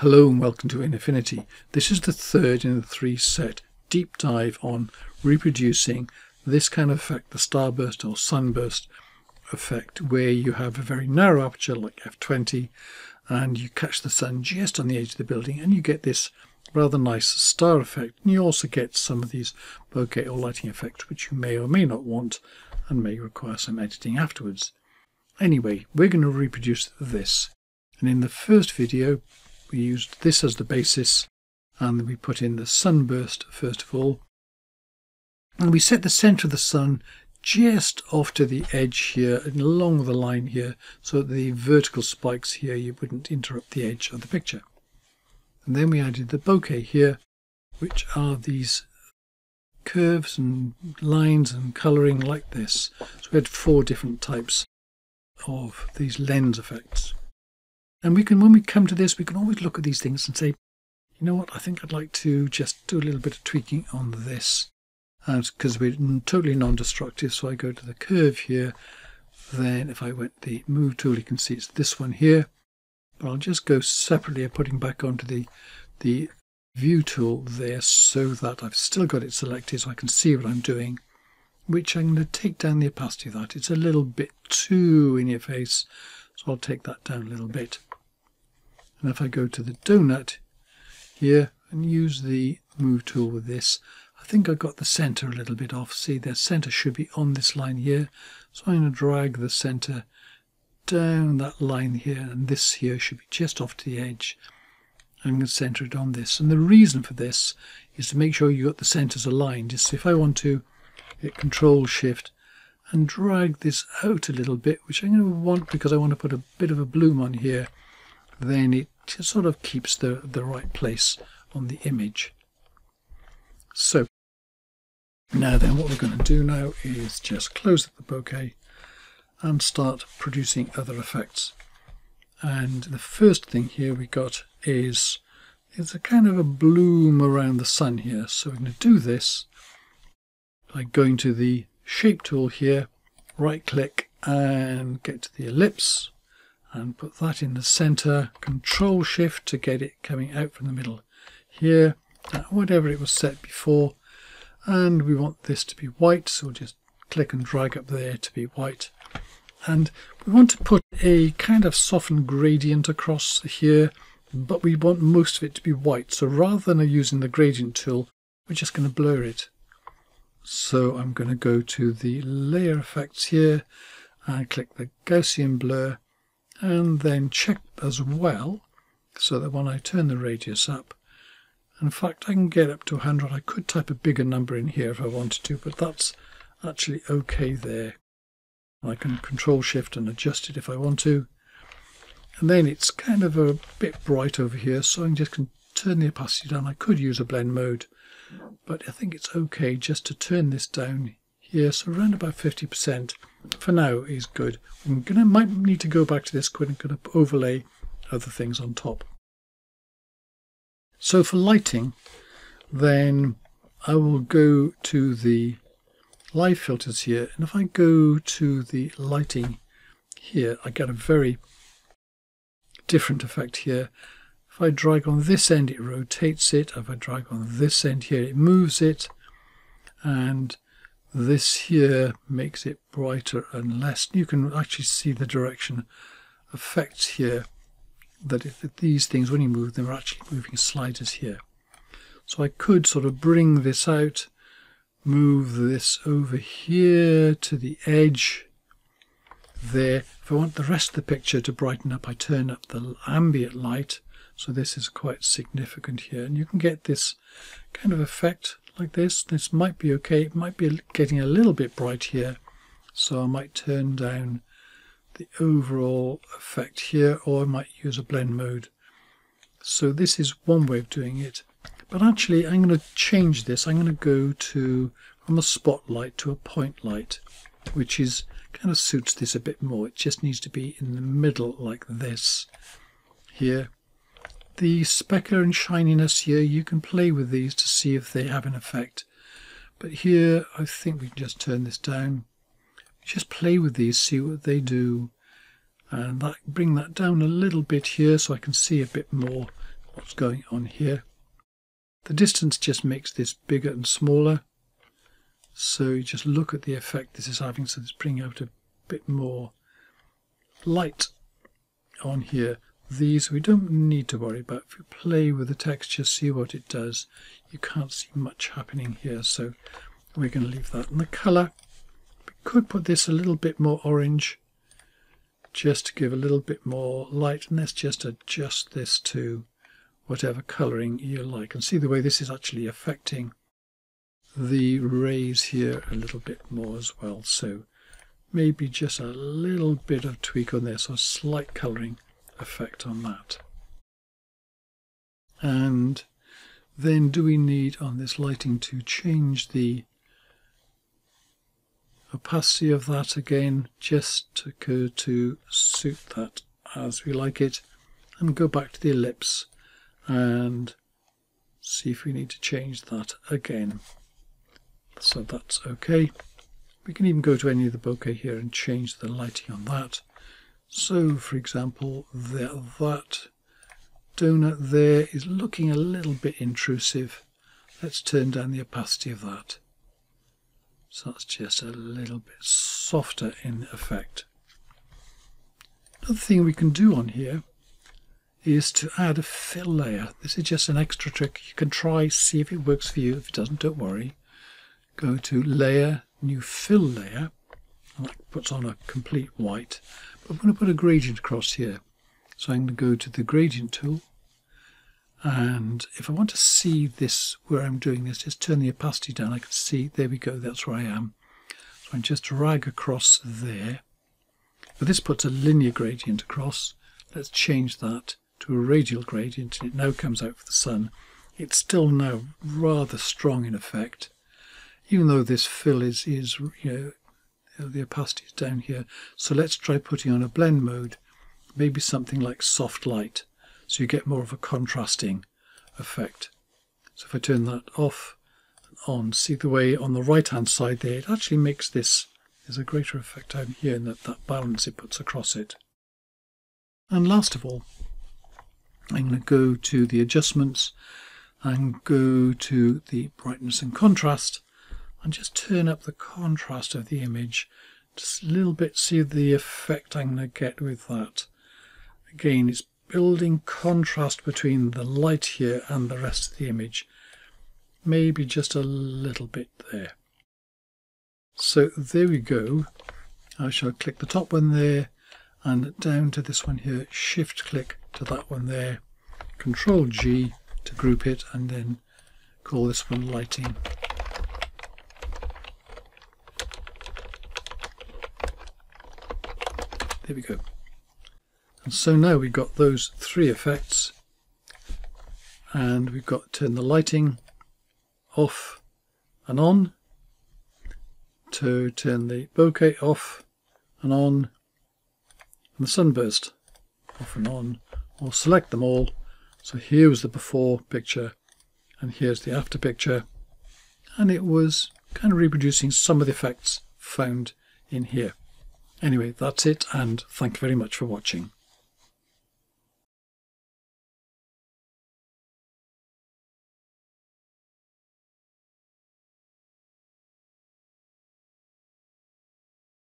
Hello and welcome to Affinity. This is the third in the three-set deep dive on reproducing this kind of effect, the starburst or sunburst effect, where you have a very narrow aperture like f/20 and you catch the sun just on the edge of the building and you get this rather nice star effect. And you also get some of these bokeh or lighting effects which you may or may not want and may require some editing afterwards. Anyway, we're going to reproduce this. And in the first video, we used this as the basis, and we put in the sunburst first of all. And we set the centre of the sun just off to the edge here and along the line here, so that the vertical spikes here, you wouldn't interrupt the edge of the picture. And then we added the bokeh here, which are these curves and lines and colouring like this. So we had four different types of these lens effects. And we can, when we come to this, we can always look at these things and say, you know what, I think I'd like to just do a little bit of tweaking on this. Because we're totally non-destructive, so I go to the curve here. Then if I went the move tool, you can see it's this one here. But I'll just go separately, putting back onto the view tool there so that I've still got it selected so I can see what I'm doing. Which I'm going to take down the opacity of that. It's a little bit too in your face, so I'll take that down a little bit. And if I go to the donut here and use the move tool with this, I think I got the center a little bit off. See, the center should be on this line here. So I'm going to drag the center down that line here, and this here should be just off to the edge. I'm going to center it on this. And the reason for this is to make sure you got the centers aligned. So if I want to hit Control Shift and drag this out a little bit, which I'm going to want because I want to put a bit of a bloom on here, then it just sort of keeps the right place on the image. So, now then, what we're going to do now is just close the bokeh and start producing other effects. And the first thing here we got is a kind of a bloom around the sun here. So we're going to do this by going to the shape tool here, right click and get to the ellipse and put that in the center, Control Shift to get it coming out from the middle here, whatever it was set before. And we want this to be white, so we'll just click and drag up there to be white. And we want to put a kind of softened gradient across here, but we want most of it to be white. So rather than using the gradient tool, we're just going to blur it. So I'm going to go to the layer effects here and click the Gaussian blur and then check as well so that when I turn the radius up, in fact I can get up to 100. I could type a bigger number in here if I wanted to, but that's actually okay there. I can Control Shift and adjust it if I want to. And then it's kind of a bit bright over here, so I can just turn the opacity down. I could use a blend mode, but I think it's okay just to turn this down here, so around about 50% for now is good. I'm going to might need to go back to this quick and going to overlay other things on top. So for lighting, then I will go to the live filters here, and if I go to the lighting here, I get a very different effect here. If I drag on this end, it rotates it. If I drag on this end here, it moves it. And this here makes it brighter and less. You can actually see the direction effects here, that if these things, when you move them, are actually moving sliders here. So I could sort of bring this out, move this over here to the edge there. If I want the rest of the picture to brighten up, I turn up the ambient light. So this is quite significant here, and you can get this kind of effect like this. This might be okay. It might be getting a little bit bright here, so I might turn down the overall effect here, or I might use a blend mode. So this is one way of doing it. But actually, I'm going to change this. I'm going to go to from a spotlight to a point light, which is kind of suits this a bit more. It just needs to be in the middle like this here. The specular and shininess here, you can play with these to see if they have an effect. But here, I think we can just turn this down. Just play with these, see what they do. And that, bring that down a little bit here so I can see a bit more what's going on here. The distance just makes this bigger and smaller. So just look at the effect this is having. So it's bringing out a bit more light on here. These we don't need to worry about. If you play with the texture, see what it does. You can't see much happening here, so we're going to leave that. And the colour, we could put this a little bit more orange just to give a little bit more light. And let's just adjust this to whatever colouring you like. And see the way this is actually affecting the rays here a little bit more as well. So maybe just a little bit of tweak on this, or slight colouring effect on that. And then do we need on this lighting to change the opacity of that again, just to suit that as we like it, and go back to the ellipse and see if we need to change that again. So that's okay. We can even go to any of the bokeh here and change the lighting on that. So, for example, that donut there is looking a little bit intrusive. Let's turn down the opacity of that. So that's just a little bit softer in effect. Another thing we can do on here is to add a fill layer. This is just an extra trick. You can try, see if it works for you. If it doesn't, don't worry. Go to Layer, New Fill Layer. That puts on a complete white, but I'm going to put a gradient across here. So I'm going to go to the gradient tool, and if I want to see this where I'm doing this, just turn the opacity down. I can see, there we go, that's where I am. So I just drag across there, but this puts a linear gradient across. Let's change that to a radial gradient, and it now comes out for the sun. It's still now rather strong in effect, even though this fill is you know, the opacity is down here. So let's try putting on a blend mode, maybe something like soft light, so you get more of a contrasting effect. So if I turn that off and on, see the way on the right hand side there, it actually makes this, there's a greater effect down here in that balance it puts across it. And last of all, I'm going to go to the adjustments and go to the brightness and contrast, and just turn up the contrast of the image just a little bit, see the effect I'm going to get with that. Again, it's building contrast between the light here and the rest of the image. Maybe just a little bit there. So there we go. I shall click the top one there and down to this one here, shift click to that one there, Control G to group it, and then call this one lighting. There we go. And so now we've got those three effects, and we've got to turn the lighting off and on, to turn the bokeh off and on, and the sunburst off and on, or select them all. So here was the before picture, and here's the after picture, and it was kind of reproducing some of the effects found in here. Anyway, that's it, and thank you very much for watching.